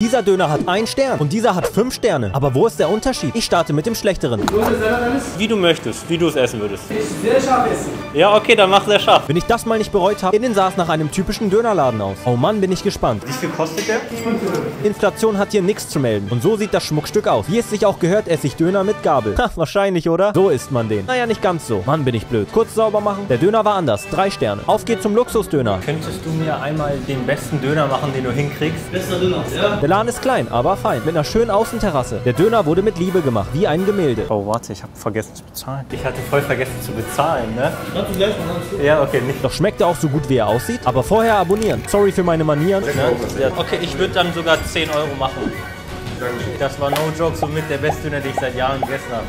Dieser Döner hat 1 Stern und dieser hat 5 Sterne. Aber wo ist der Unterschied? Ich starte mit dem schlechteren. Du hast es selber alles? Wie du möchtest, wie du es essen würdest. Ich sehr scharf essen. Ja, okay, dann mach sehr scharf. Wenn ich das mal nicht bereut habe, den sah es nach einem typischen Dönerladen aus. Oh Mann, bin ich gespannt. Wie viel kostet der? Inflation hat hier nichts zu melden. Und so sieht das Schmuckstück aus. Wie es sich auch gehört, esse ich Döner mit Gabel. Ha, wahrscheinlich, oder? So isst man den. Naja, nicht ganz so. Mann, bin ich blöd. Kurz sauber machen. Der Döner war anders. 3 Sterne. Auf geht's zum Luxusdöner. Könntest du mir einmal den besten Döner machen, den du hinkriegst? Bester Döner, ja. Der Laden ist klein, aber fein. Mit einer schönen Außenterrasse. Der Döner wurde mit Liebe gemacht, wie ein Gemälde. Oh, warte, ich habe vergessen zu bezahlen. Ich hatte voll vergessen zu bezahlen, ne? Ich dachte gleich, du... Ja, okay, nicht. Doch schmeckt er auch so gut, wie er aussieht. Aber vorher abonnieren. Sorry für meine Manieren. Ne? Okay, ich würde dann sogar 10 € machen. Das war no joke, somit der beste Döner, den ich seit Jahren gegessen habe.